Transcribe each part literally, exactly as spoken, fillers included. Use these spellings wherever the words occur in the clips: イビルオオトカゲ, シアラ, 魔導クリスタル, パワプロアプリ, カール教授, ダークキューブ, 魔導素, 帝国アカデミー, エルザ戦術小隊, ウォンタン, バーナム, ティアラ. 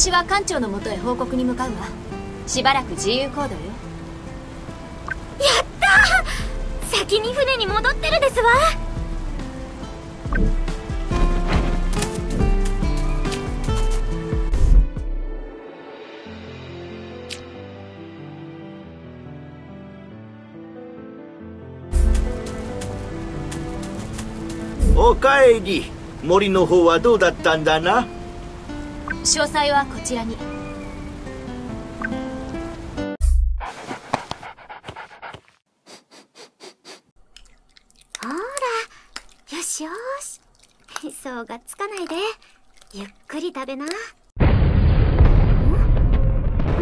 私は艦長のもとへ報告に向かうわ。しばらく自由行動よ。やったー、先に船に戻ってるですわ。おかえり。森の方はどうだったんだな？詳細はこちらに。ほら、よしよし、そうがっつかないでゆっくり食べな。ん？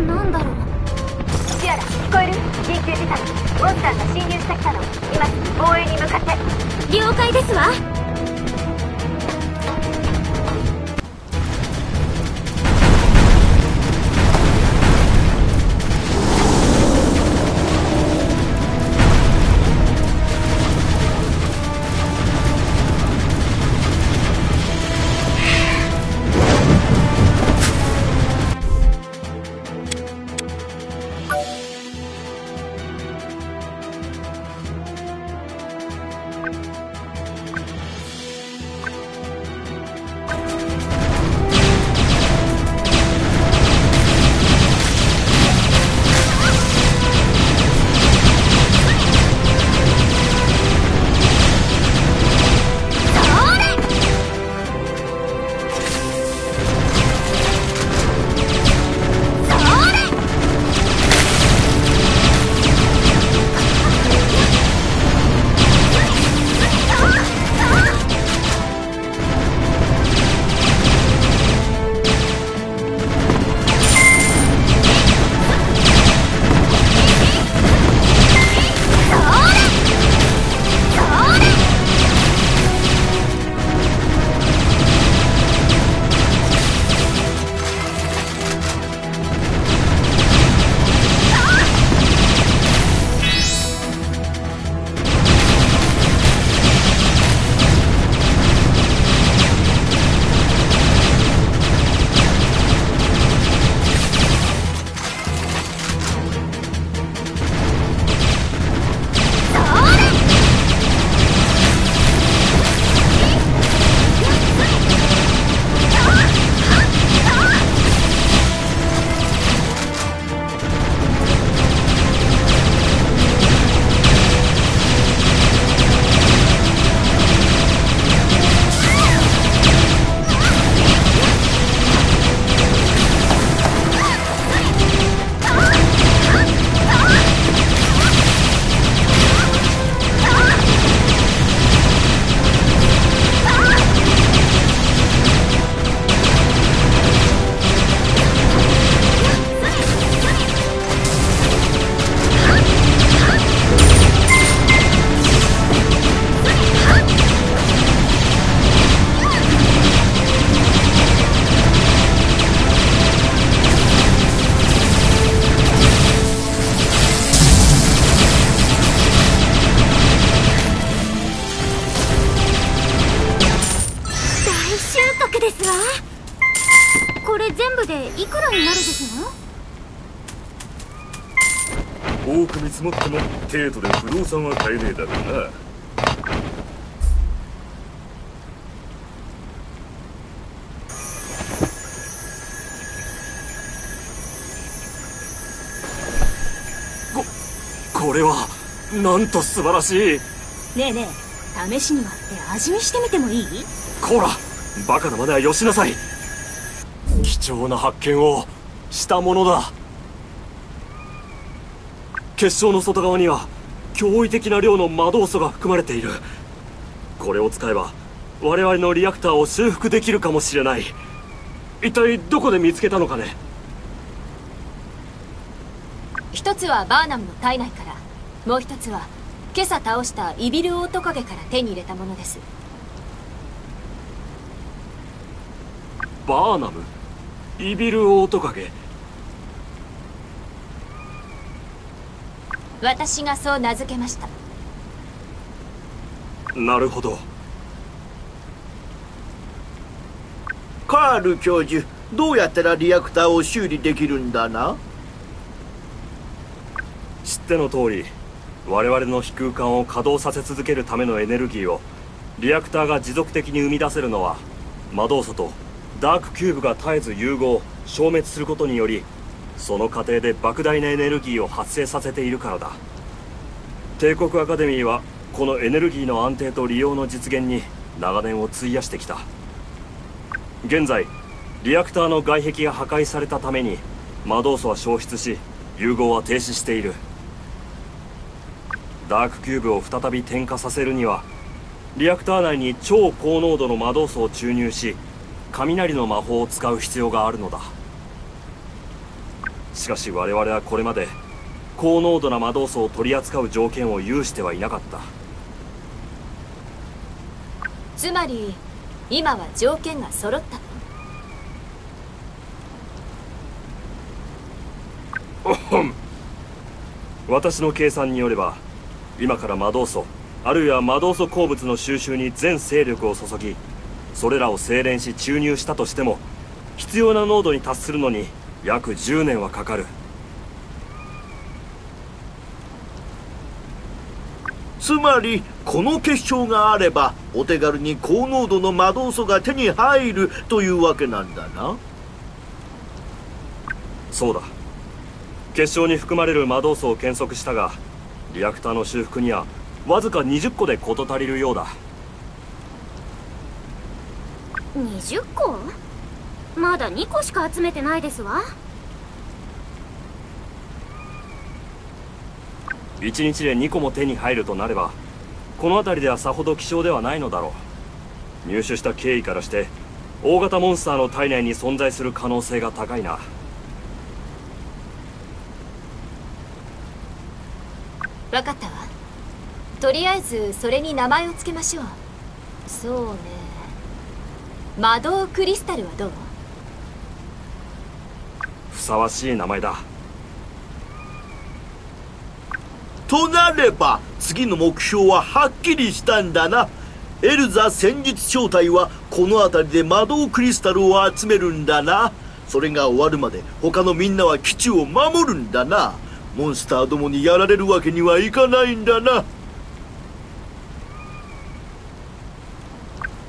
なんだろう。ティアラ、聞こえる？緊急事態、ウォンタンが侵入してきたの。今応援に向かって。了解ですわ。積もっても程度で不動産は買えねえだろうな。こ、これはなんと素晴らしい。ねえねえ、試しに割って味見してみてもいい？こら、バカなまではよしなさい。貴重な発見をしたものだ。結晶の外側には驚異的な量の魔導素が含まれている。これを使えば我々のリアクターを修復できるかもしれない。一体どこで見つけたのかね？一つはバーナムの体内から、もう一つは今朝倒したイビルオオトカゲから手に入れたものです。バーナム、イビルオオトカゲ、私がそう名付けました。なるほど。カール教授、どうやったらリアクターを修理できるんだな？知っての通り、我々の飛空間を稼働させ続けるためのエネルギーをリアクターが持続的に生み出せるのは、魔導素とダークキューブが絶えず融合消滅することにより、その過程で莫大なエネルギーを発生させているからだ。帝国アカデミーはこのエネルギーの安定と利用の実現に長年を費やしてきた。現在リアクターの外壁が破壊されたために魔導素は消失し、融合は停止している。ダークキューブを再び点火させるには、リアクター内に超高濃度の魔導素を注入し、雷の魔法を使う必要があるのだ。しかし我々はこれまで高濃度な魔導素を取り扱う条件を有してはいなかった。つまり今は条件が揃った。おほん。私の計算によれば、今から魔導素あるいは魔導素鉱物の収集に全勢力を注ぎ、それらを精錬し注入したとしても、必要な濃度に達するのに約じゅうねんはかかる。つまりこの結晶があれば、お手軽に高濃度の魔導素が手に入るというわけなんだな。そうだ。結晶に含まれる魔導素を検測したが、リアクターの修復にはわずかにじゅっこで事足りるようだ。にじゅっこ？まだにこしか集めてないですわ。いちにちでにこも手に入るとなれば、この辺りではさほど希少ではないのだろう。入手した経緯からして、大型モンスターの体内に存在する可能性が高いな。分かったわ。とりあえずそれに名前をつけましょう。そうね、魔導クリスタルはどう？ふさわしい名前だ。となれば次の目標ははっきりしたんだな。エルザ戦術小隊はこの辺りで魔導クリスタルを集めるんだな。それが終わるまで他のみんなは基地を守るんだな。モンスターどもにやられるわけにはいかないんだな。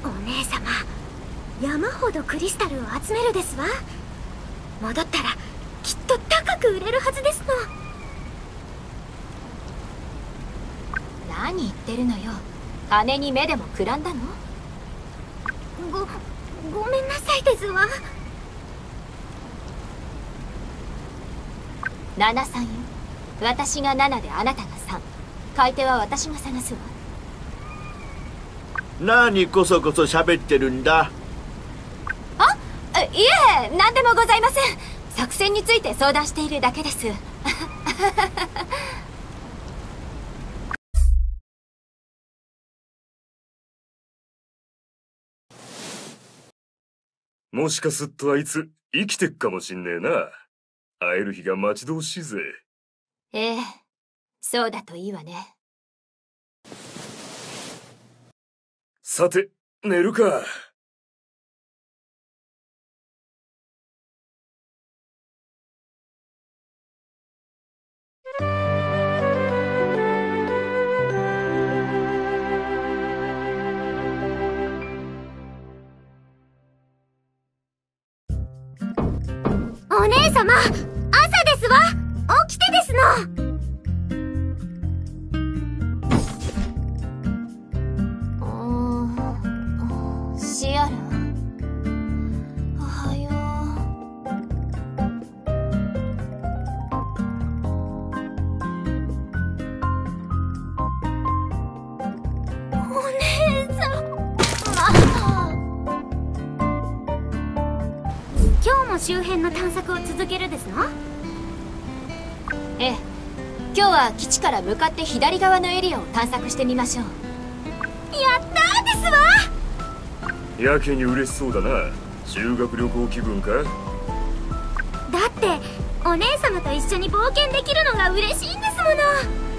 お姉様、山ほどクリスタルを集めるですわ。戻ったらきっと高く売れるはずですの。何言ってるのよ。金に目でもくらんだの？ごごめんなさいですわ。ななさんよ。私がななであなたがさん。買い手は私が探すわ。何こそこそ喋ってるんだ。いえ、何でもございません。作戦について相談しているだけです。もしかすっとあいつ、生きてっかもしんねえな。会える日が待ち遠しいぜ。ええ、そうだといいわね。さて、寝るか。お姉様、朝ですわ。起きてですの。ああ、シアラ、おはよう。お姉様、まあ、今日も周辺の探索続けるですの？ええ、今日は基地から向かって左側のエリアを探索してみましょう。やったーですわ。やけに嬉しそうだな。修学旅行気分か？だってお姉様と一緒に冒険できるのが嬉しいんですもの。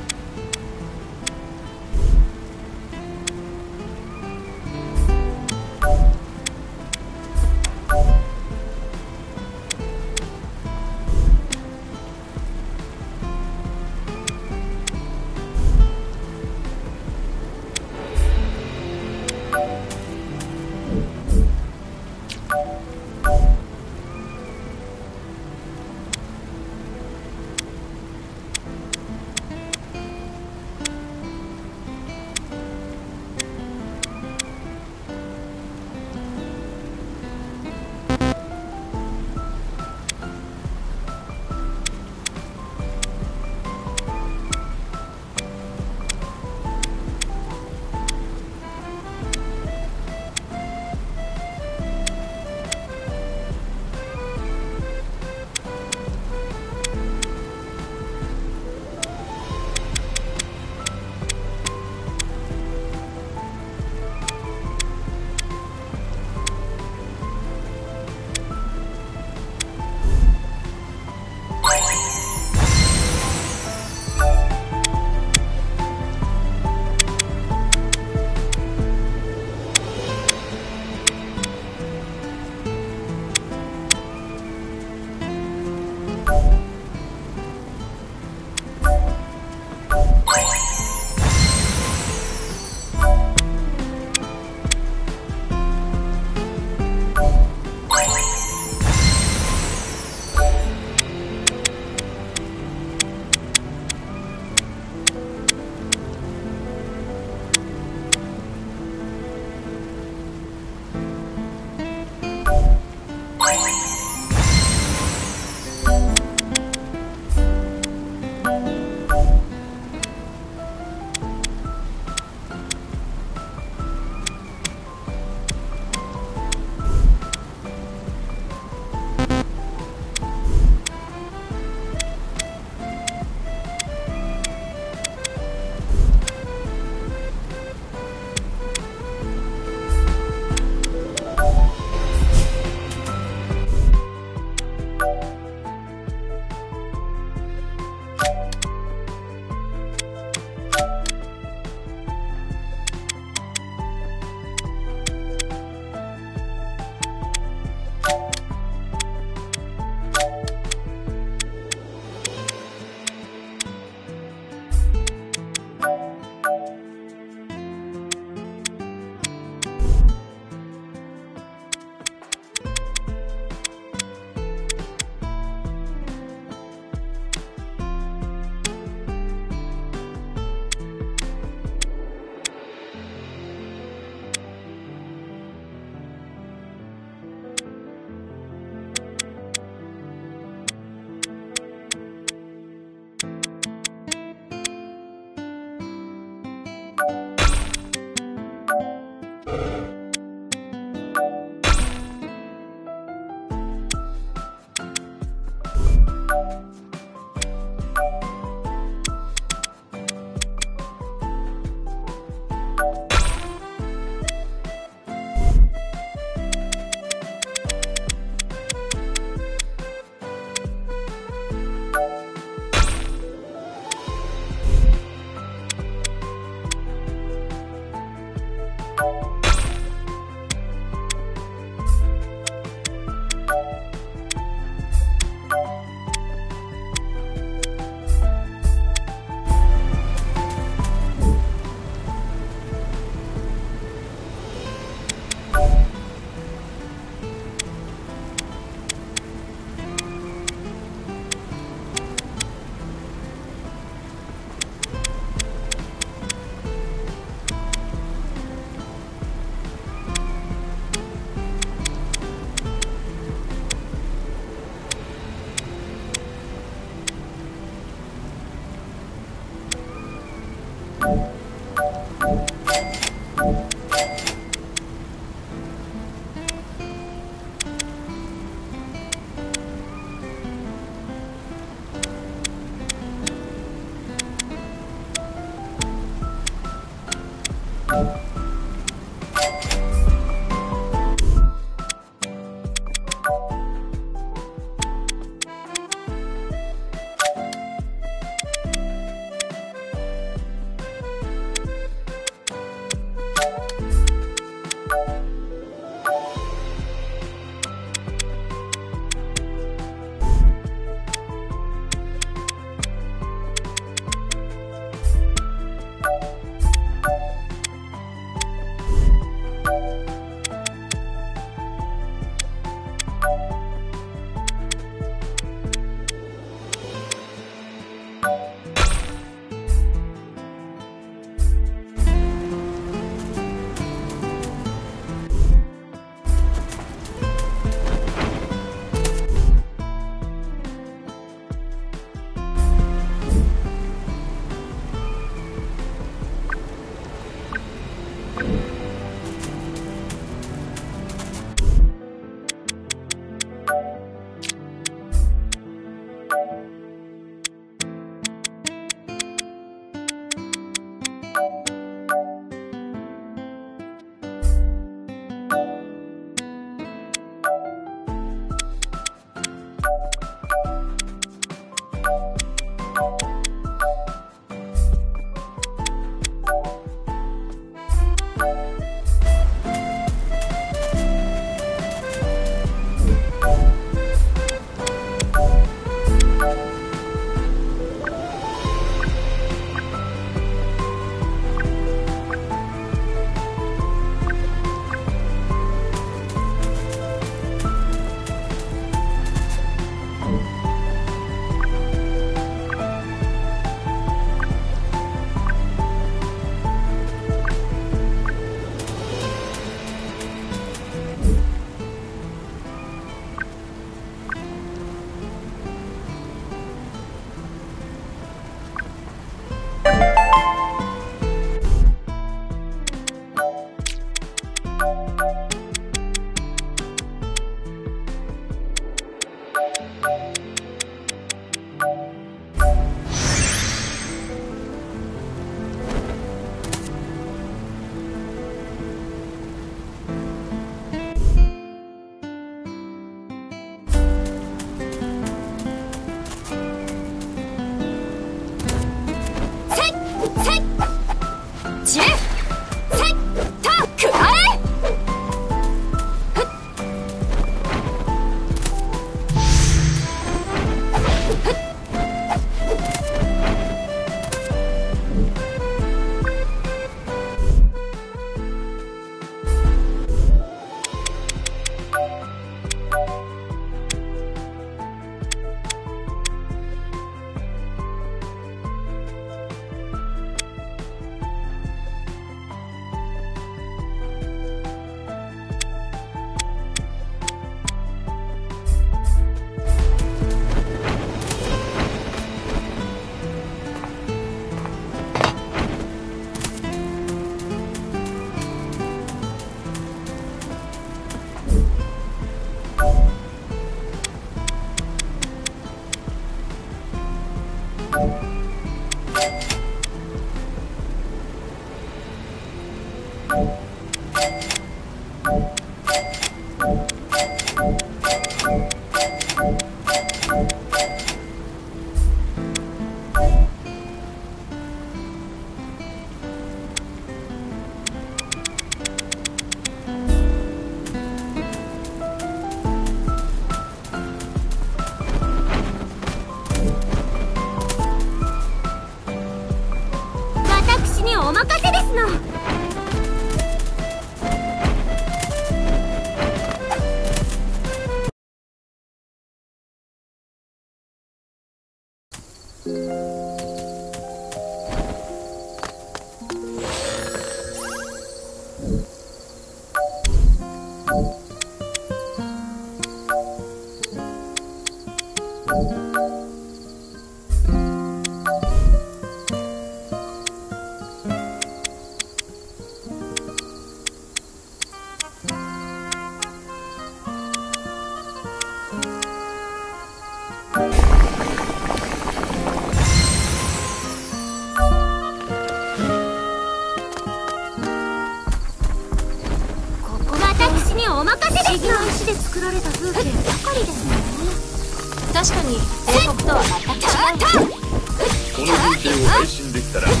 で作られた風景ばかりですもんね。確かに英国とは全く違う。この風景を配信できたら伸び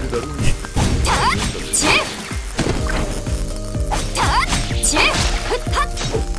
るだろうに。チェッチェッハッチェッハッタチェッ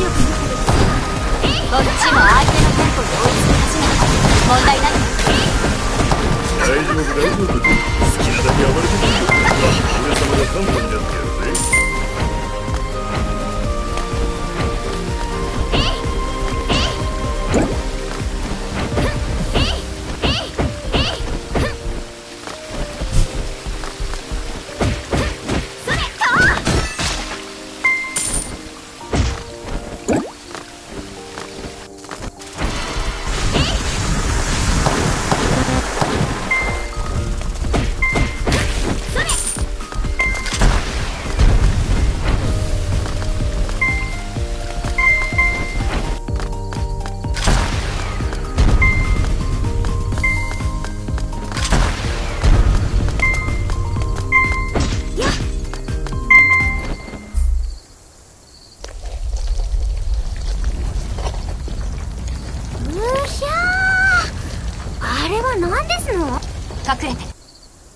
強くなってる。こっちも相手のテンポに追いつき始めた。問題ないよ。大丈夫大丈夫、好きなだけ暴れてみるよ。俺様が看板になってやるぜ。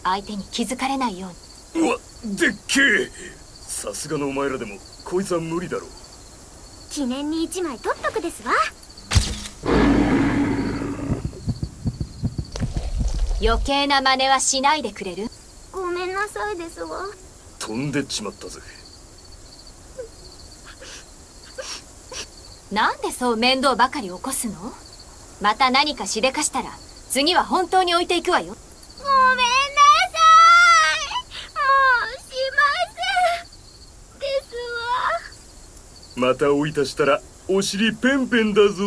相手に気づかれないように。うわ、でっけえ。さすがのお前らでもこいつは無理だろう。記念に一枚取っとくですわ。余計な真似はしないでくれる？ごめんなさいですわ。飛んでっちまったぜ。なんでそう面倒ばかり起こすの？また何かしでかしたら次は本当に置いていくわよ。また追い出したらお尻ペンペンだぞ。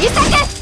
切り裂く。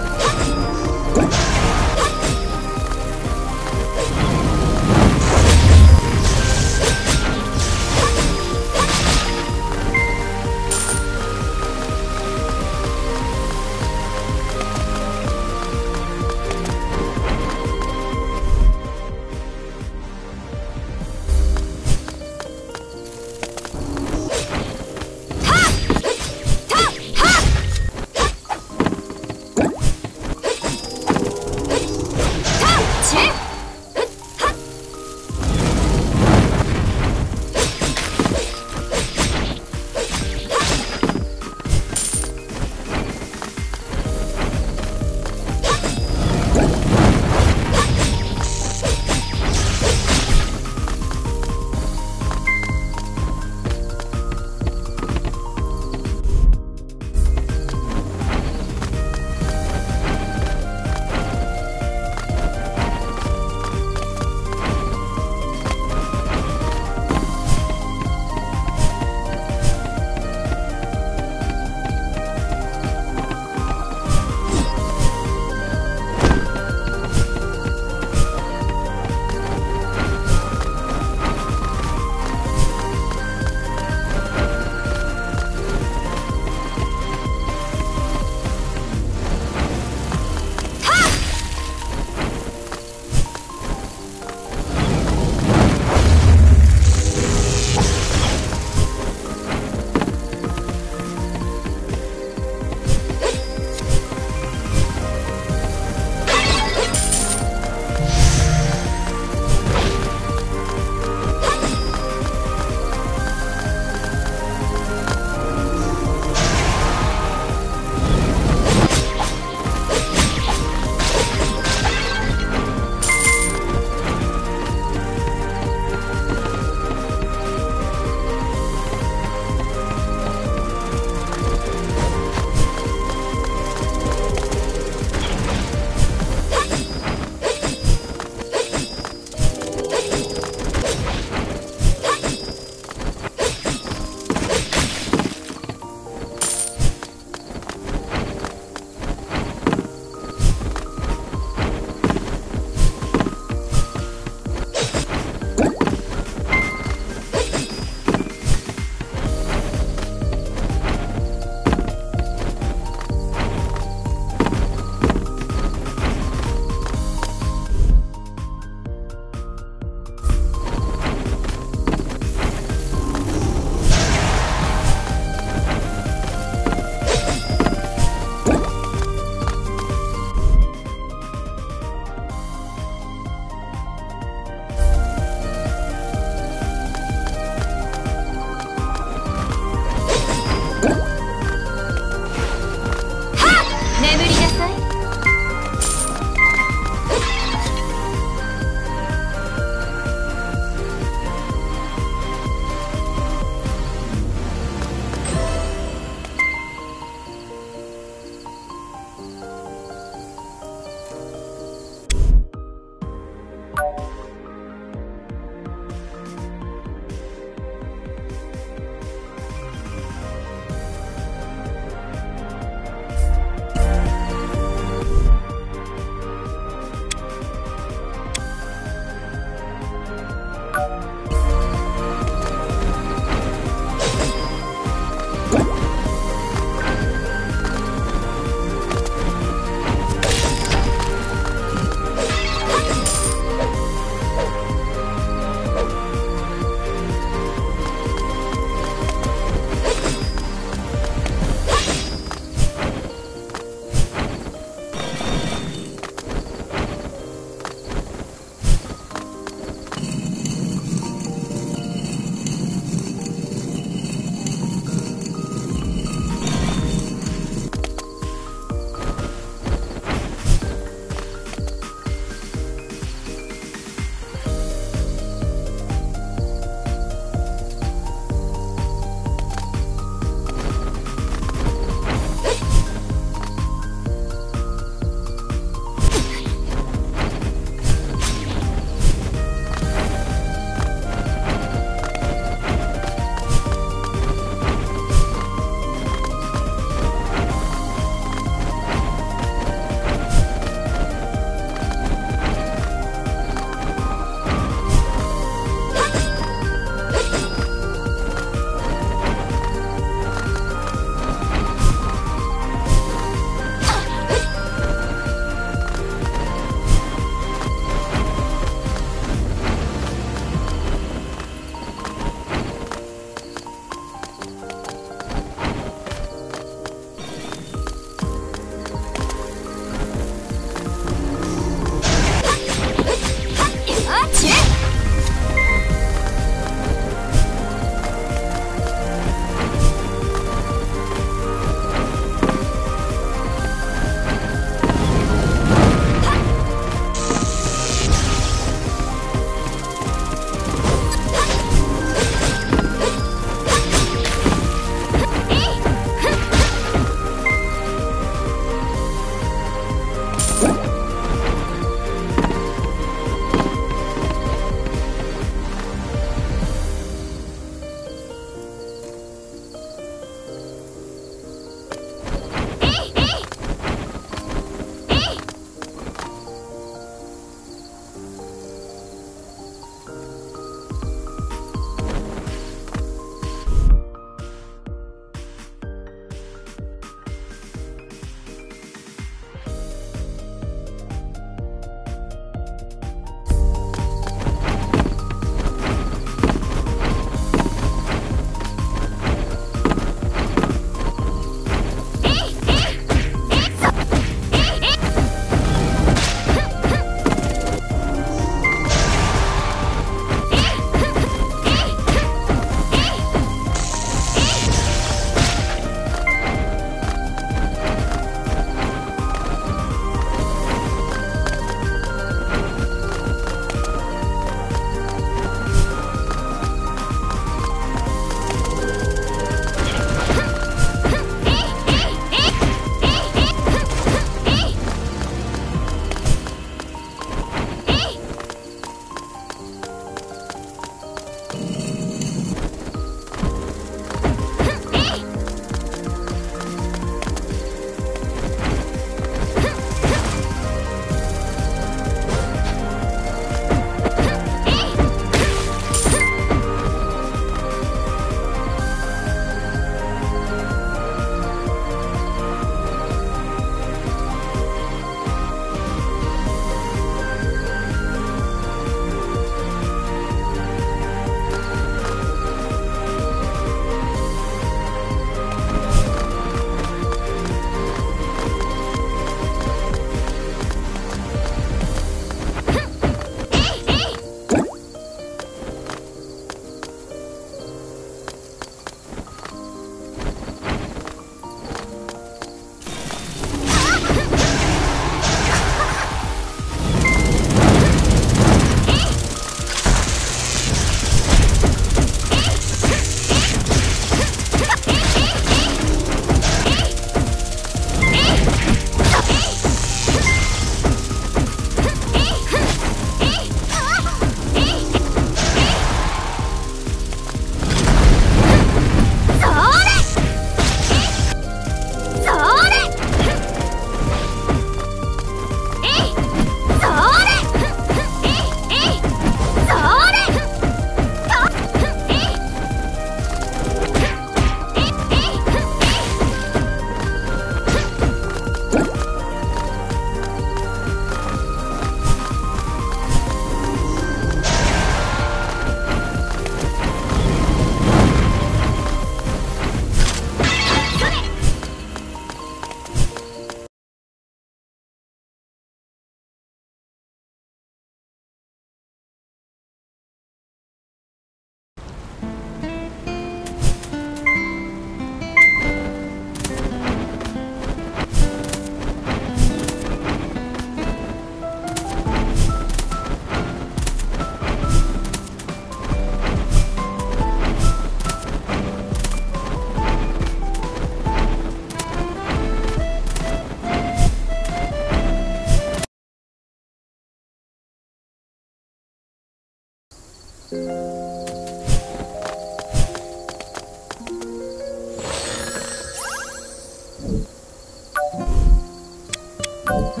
それ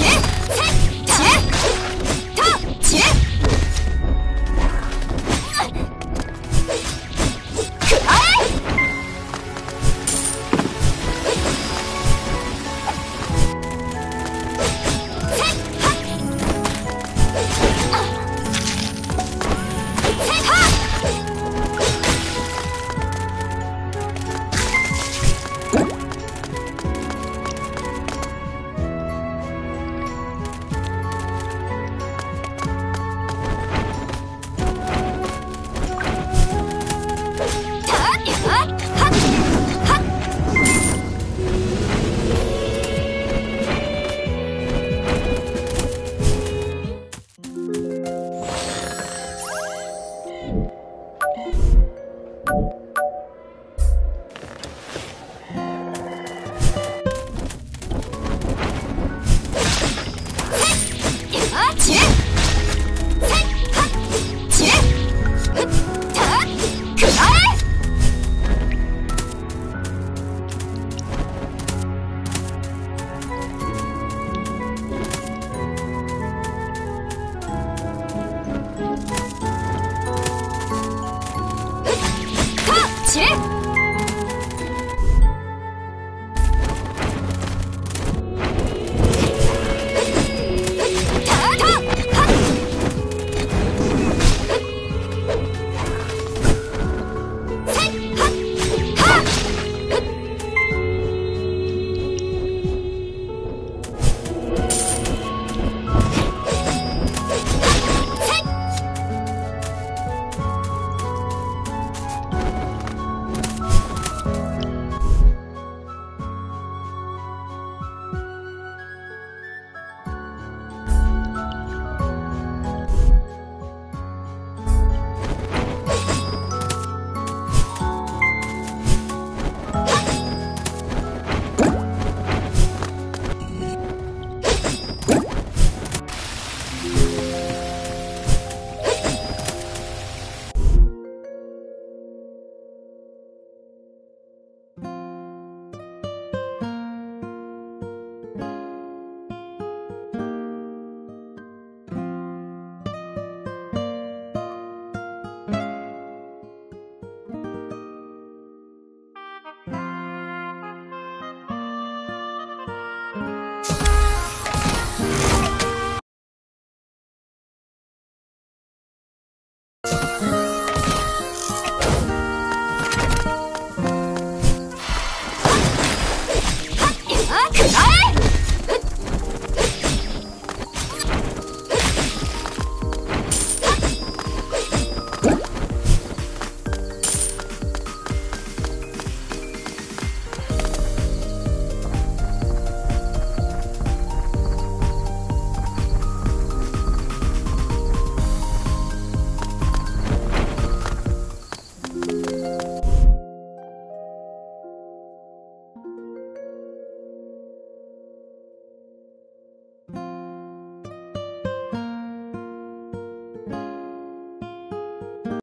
ね。